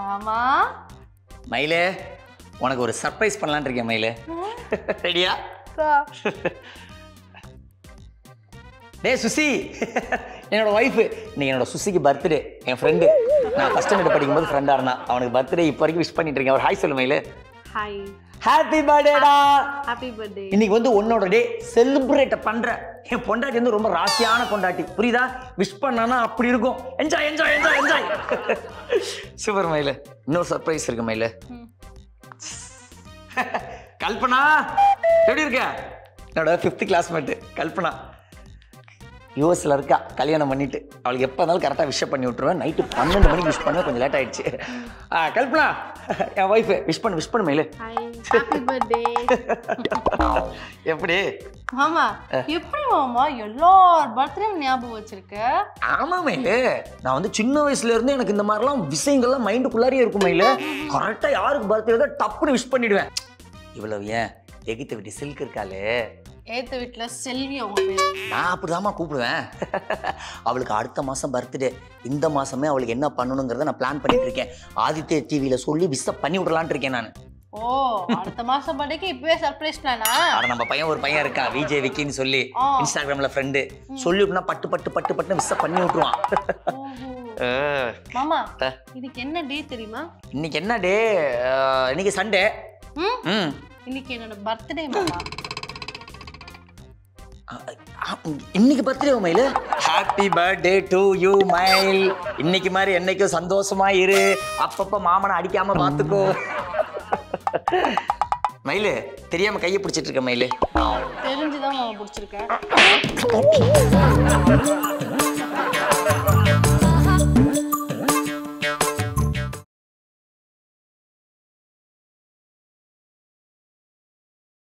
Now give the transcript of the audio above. மாமா மயிலே உனக்கு ஒரு சர்ப்ரைஸ் பண்ணலாம்னு இருக்கேன் மயிலே. ரெடியா? டேய் சுசி, என்னோட வைஃப் இன்னைக்கு என்னோட சுசிக்கு பர்த்டே. என் ஃப்ரெண்ட் நான் ஃபர்ஸ்ட் ஸ்டாண்டர்ட் படிக்கும்போது ஃப்ரெண்டா இருந்தான். அவனுக்கு பர்த்டே இப்போ வரைக்கும் விஷ் பண்ணிட்டு இருக்கேன். அவர் ஹாய் சொல்லு மயிலே. ஹாய். ஹேப்பி பர்த்டேடா. Happy birthday. இன்னைக்கு வந்து உன்னோட டே செலிப்ரேட் பண்ற. என் பொண்டாட்டி வந்து ரொம்ப ராசியான பொண்டாட்டி, புரியுதா? விஷ் பண்ணானா அப்படி இருக்கும். Enjoy enjoy enjoy enjoy. Super மயிலே. இன்னொரு சர்ப்ரைஸ் இருக்கு மயிலே. கல்பனா எப்படி இருக்க? என்னோட 5th கிளாஸ்மேட் கல்பனா யூஎஸ்ல இருக்கா. கல்யாணம் பண்ணிட்டு அவளுக்கு எப்போ இருந்தாலும் கரெக்டாக விஷ் பண்ணி விட்டுருவேன். நைட்டு 12 மணிக்கு விஷ் பண்ண கொஞ்சம் லேட் ஆயிடுச்சு. கல்பனா என் ஒய்ஃப் விஷ் பண்ணு மயிலே. எப்படி மாமா எல்லார் பர்த்டேயும் ஞாபகம் வச்சிருக்க? ஆமா மயிலே, நான் வந்து சின்ன வயசுல இருந்து எனக்கு இந்த மாதிரிலாம் விஷயங்கள்லாம் மைண்டுக்குள்ளாரியே இருக்கும் மயிலே. கரெக்டா யாருக்கு பர்த்டே டப்புன்னு விஷ் பண்ணிடுவேன். இவ்வளவு ஏன், எகித்த வீட்டு சில்க் இருக்காளே, ஏத்து வீட்டில் செல்வி, அவங்க பேர் நான் அப்படிதாம்மா கூப்பிடுவேன். அவளுக்கு அடுத்த மாதம் பர்த்டே. இந்த மாதமே அவளுக்கு என்ன பண்ணணுங்கிறத நான் பிளான் பண்ணிட்டு இருக்கேன். ஆதித்ய டிவியில் சொல்லி விசப் பண்ணி விடலான் இருக்கேன் நான். ஓ, அடுத்த மாதம் பர்த்டேக்கு இப்பவே சர்ப்ரைஸ் பிளானா? அட நம்ம பையன் ஒரு பையன் இருக்கா விஜய் விக்கின்னு சொல்லி இன்ஸ்டாகிராமில் ஃப்ரெண்டு சொல்லிவிட்டுனா பட்டு பட்டு பட்டு பட்டு விசப் பண்ணி விட்டுருவான். மாமா இன்னைக்கு என்ன டே தெரியுமா? இன்னைக்கு என்ன டே? இன்னைக்கு சண்டே. இன்னைக்கு என்னோட பர்த்டே மாமா. இன்னைக்கு பர்த்டே மயில. ஹாப்பி பர்த்டே டு யூ மயில். இன்னைக்கு மாதிரி என்னைக்கு சந்தோஷமா இரு. அப்பப்ப மாமனை அடிக்காம பாத்துக்கோ மயில. தெரியாம கையை பிடிச்சிட்டு இருக்க மயில. தெரிஞ்சுதான் பிடிச்சிருக்கேன்.